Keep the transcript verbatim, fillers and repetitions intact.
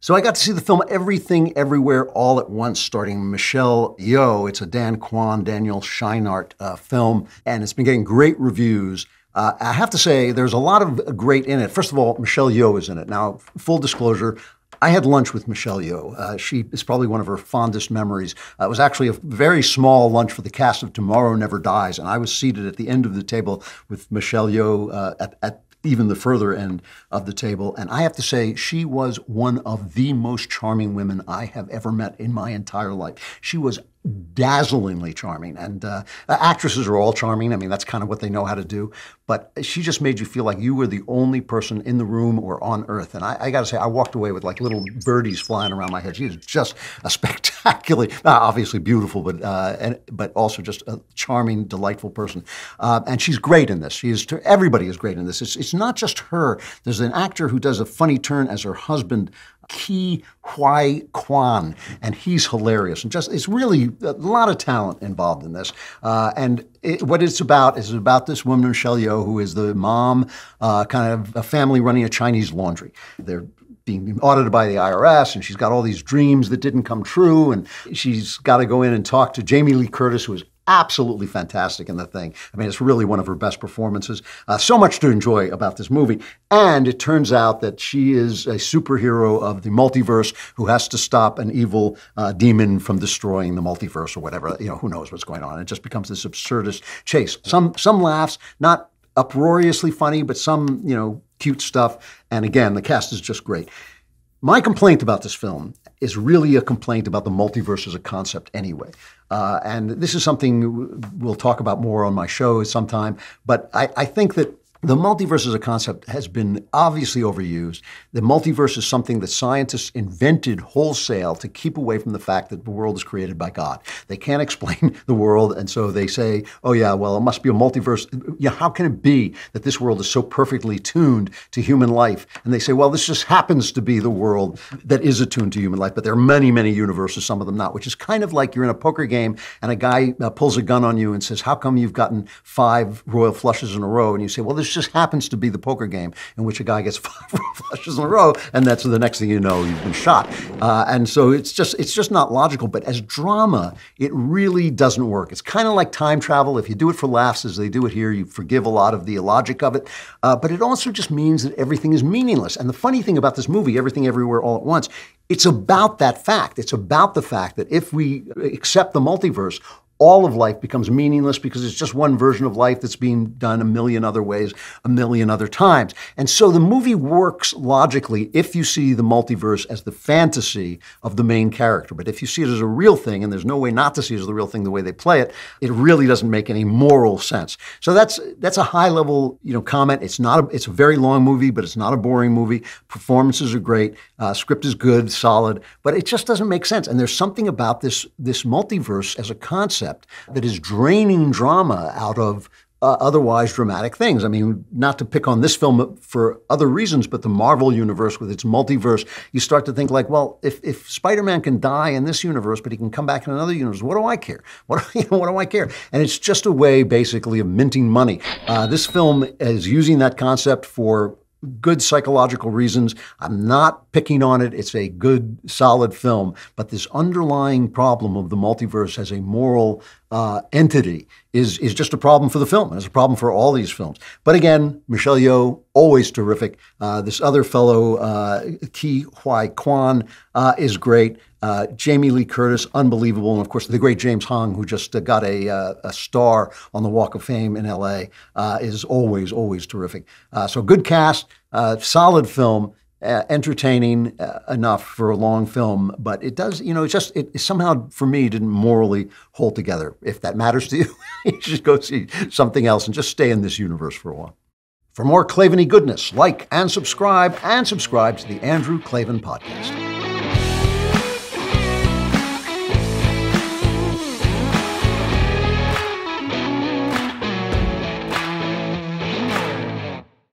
So I got to see the film Everything Everywhere All At Once, starring Michelle Yeoh. It's a Dan Kwan, Daniel Scheinert uh, film, and it's been getting great reviews. Uh, I have to say, there's a lot of great in it. First of all, Michelle Yeoh is in it. Now, full disclosure, I had lunch with Michelle Yeoh. Uh, she is probably one of her fondest memories. Uh, it was actually a very small lunch for the cast of Tomorrow Never Dies, and I was seated at the end of the table with Michelle Yeoh uh, at, at even the further end of the table. And I have to say, she was one of the most charming women I have ever met in my entire life. She was dazzlingly charming. And uh, actresses are all charming. I mean, that's kind of what they know how to do. But she just made you feel like you were the only person in the room or on Earth. And I, I got to say, I walked away with like little birdies flying around my head. She was just a spectacularly, obviously beautiful, but uh, and, but also just a charming, delightful person. Uh, and she's great in this. She is. Everybody is great in this. It's, it's not just her. There's an actor who does a funny turn as her husband, Ke Huy Quan, and he's hilarious. And just, it's really a lot of talent involved in this. Uh, and it, what it's about is about this woman, Michelle Yeoh, who is the mom, uh, kind of a family running a Chinese laundry. They're being audited by the I R S, and she's got all these dreams that didn't come true, and she's got to go in and talk to Jamie Lee Curtis, who is absolutely fantastic in the thing. I mean, it's really one of her best performances. Uh, so much to enjoy about this movie. And it turns out that she is a superhero of the multiverse who has to stop an evil uh, demon from destroying the multiverse or whatever. You know, who knows what's going on. It just becomes this absurdist chase. Some, some laughs, not uproariously funny, but some, you know, cute stuff. And again, the cast is just great. My complaint about this film is really a complaint about the multiverse as a concept anyway. Uh, and this is something we'll talk about more on my show sometime. But I, I think that the multiverse as a concept has been obviously overused. The multiverse is something that scientists invented wholesale to keep away from the fact that the world is created by God. They can't explain the world, and so they say, oh yeah, well, it must be a multiverse. Yeah, how can it be that this world is so perfectly tuned to human life? And they say, well, this just happens to be the world that is attuned to human life, but there are many, many universes, some of them not, which is kind of like you're in a poker game and a guy uh, pulls a gun on you and says, how come you've gotten five royal flushes in a row? And you say, well, this just happens to be the poker game in which a guy gets five flushes in a row, and that's the next thing you know, you've been shot. Uh, and so it's just it's just not logical. But as drama, it really doesn't work. It's kind of like time travel. If you do it for laughs, as they do it here, you forgive a lot of the illogic of it. Uh, but it also just means that everything is meaningless. And the funny thing about this movie, Everything Everywhere All at Once, it's about that fact. It's about the fact that if we accept the multiverse, all of life becomes meaningless because it's just one version of life that's being done a million other ways, a million other times. And so the movie works logically if you see the multiverse as the fantasy of the main character. But if you see it as a real thing, and there's no way not to see it as the real thing the way they play it, it really doesn't make any moral sense. So that's that's a high-level, you know, comment. It's not a, it's a very long movie, but it's not a boring movie. Performances are great. Uh, script is good, solid, but it just doesn't make sense. And there's something about this this multiverse as a concept that is draining drama out of uh, otherwise dramatic things. I mean, not to pick on this film for other reasons, but the Marvel universe with its multiverse, you start to think like, well, if, if Spider-Man can die in this universe, but he can come back in another universe, what do I care? What, you know, what do I care? And it's just a way, basically, of minting money. Uh, this film is using that concept for good psychological reasons. I'm not picking on it. It's a good, solid film. But this underlying problem of the multiverse as a moral uh, entity is, is just a problem for the film. It's a problem for all these films. But again, Michelle Yeoh, always terrific. Uh, this other fellow, uh, Ke Huy Quan, uh, is great. Uh, Jamie Lee Curtis, unbelievable. And of course, the great James Hong, who just uh, got a, uh, a star on the Walk of Fame in L A, uh, is always, always terrific. Uh, so good cast, uh, solid film, uh, entertaining uh, enough for a long film, but it does, you know, it just, it, it somehow for me didn't morally hold together. If that matters to you, you should go see something else and just stay in this universe for a while. For more Klavan-y goodness, like and subscribe, and subscribe to the Andrew Klavan Podcast.